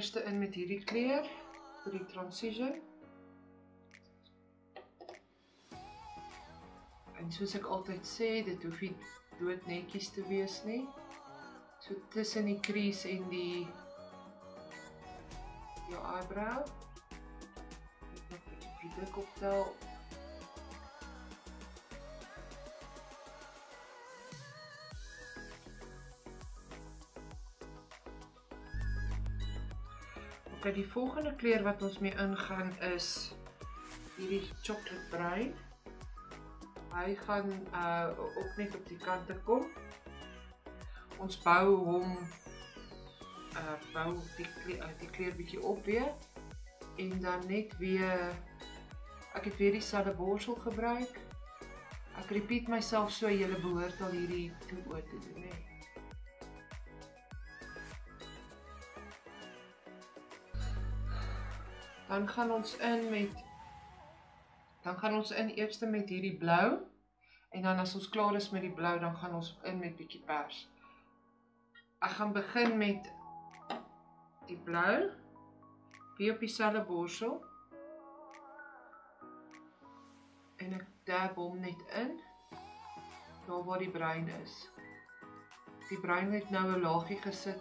eerste een met die rietkleur, voor die transition. En zoals ik altijd zei, dit hoef niet dood netjies te wees nie. So tussen die crease en die jou eyebrow. Ek moet nog 'n bietjie dik optel. Okay, die volgende kleur wat ons mee ingaan is hierdie chocolate bruin. Hy gaan ook net op die kante kom. Ons bou hom die kleur bietjie op weer en dan net weer ek het weer dieselfde borsel gebruik. Ek repeat myself so, jy behoort al hierdie toe oor te doen, nee. Dan gaan ons in eerste met hierdie blauw en dan as ons klaar is met die blauw dan gaan ons in met bietjie pers. Ek gaan begin met die blauw, weer op dieselfde borsel en ek dab hom net in daar waar die bruin is. Die bruin het nou 'n laagie gesit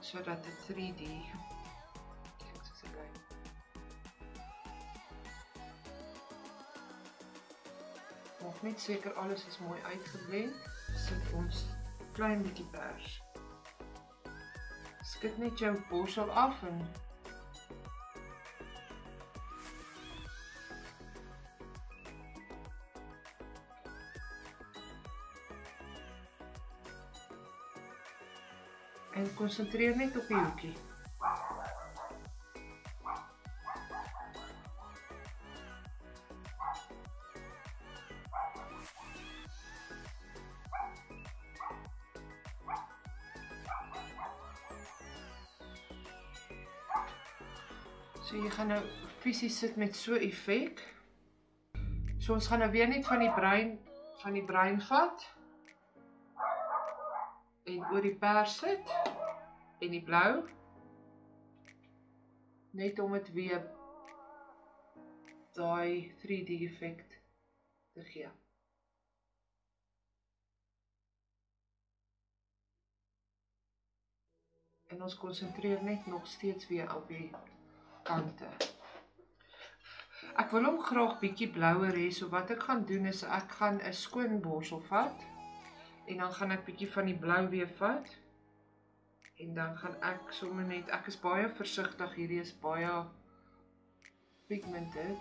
sodat dit 3D Maak net seker alles is mooi uitgeblend. Sit ons klein bietjie pers. Skud net jou borsel af en concentreer net op die hoekie. So jy gaan nou fisies sit met so 'n effek. So ons gaan nou weer net van die brein vat en oor die pers sit. En die blauw, net om het weer die 3D effect te gee. En ons concentreer net nog steeds weer op die kante. Ek wil hom graag bietjie blauwer hê, so wat ek gaan doen is ek gaan 'n skoon borsel vat en dan gaan ek bietjie van die blauw weer vat. En dan gaan ek sommer net, ek is baie versigtig, hierdie is baie pigmented.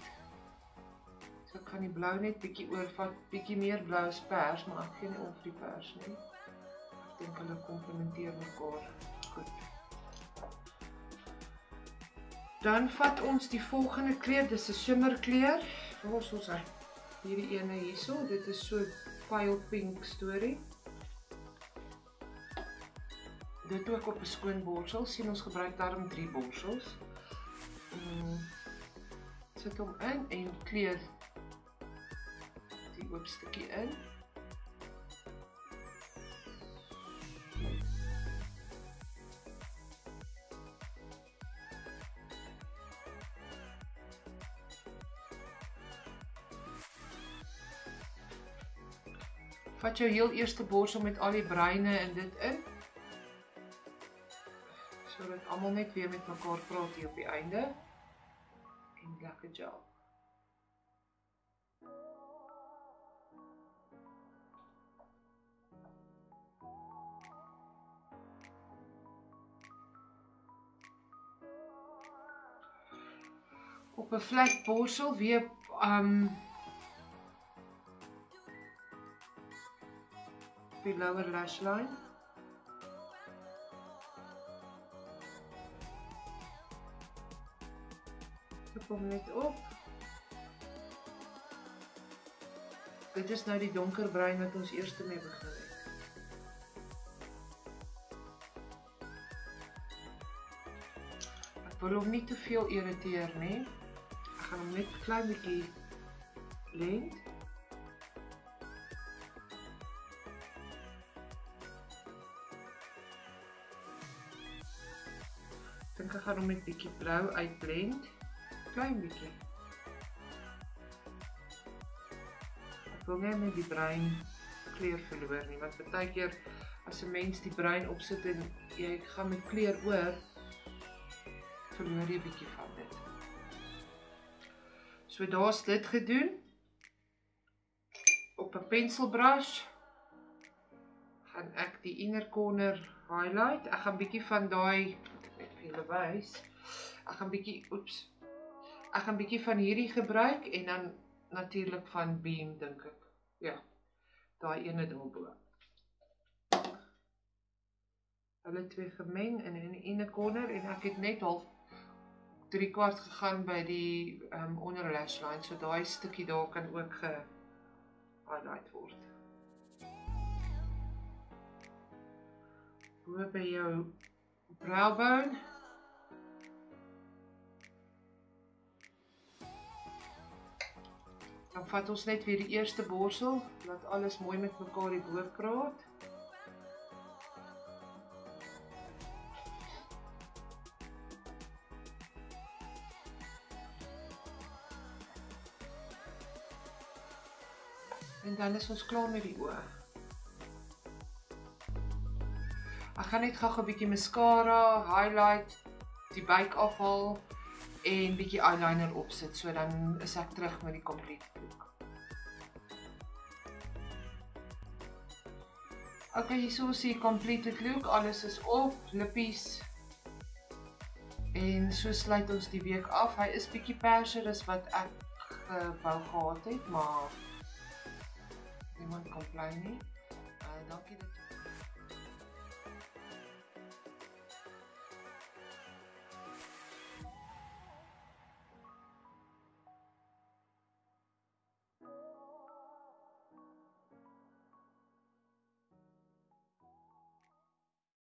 So ek gaan die blauw net bietjie oorvat, bietjie meer blauw as pers, maar ek gee nie om vir die pers nie. Ek dink hulle komplementeer mekaar. Goed. Dan vat ons die volgende kleur, dis 'n shimmerkleur. Waar is ons hy? Hierdie ene hierso, dit is so pale pink storie. Dit ook op 'n skoon borsel, sien ons gebruik daarom 3 borsels. Sit hom in en kleur die oop stukkie in. Vat jou heel eerste borsel met al die breine in dit in. Sodat allemaal net weer met mekaar praat hier op die einde. En lekker gel. Op 'n vlak borsel weer die lower lash line. Kom net op. Dit is nou die donker bruin wat ons eerste mee begin het. Ek wil hom nie te veel irriteer nie. Ek gaan hom net 'n klein bietjie blend. ik ga er met een beetje blauw uitblend. Klein beetje. Ik wil niet met die bruin kleur verloor nie, want baie keer als een mens die bruin opzet en jy gaan met kleur oor, verloor jy 'n bietjie van dit. So daar's dit gedoen. Op 'n penselbrush gaan ek die inner corner highlight. Ek gaan bietjie van daai, ek wil julle wys. Ek gaan bietjie, oeps. Ek gaan bietjie van hierdie gebruik en dan natuurlik van Beam dink ek. Ja. Daai ene daarbo. Hulle twee gemeng in die ene corner en ek het net half 3/4 gegaan by die onderlash line, so daai stukkie daar kan ook ge-highlight word. Bo by jou browbone. Dan vat ons net weer die eerste borsel, laat alles mooi met mekaar hierbo praat. En dan is ons klaar met die oë. Ek gaan net gou 'n bietjie mascara, highlight, die buik afhaal en bietjie eyeliner opsit, so dan is ek terug met die complete look. Okay, hierso is die complete look, alles is op, lippies. En so sluit ons die week af. Hy is bietjie perser as wat ek wou gehad het, maar niemand complain nie. Dankie dat jy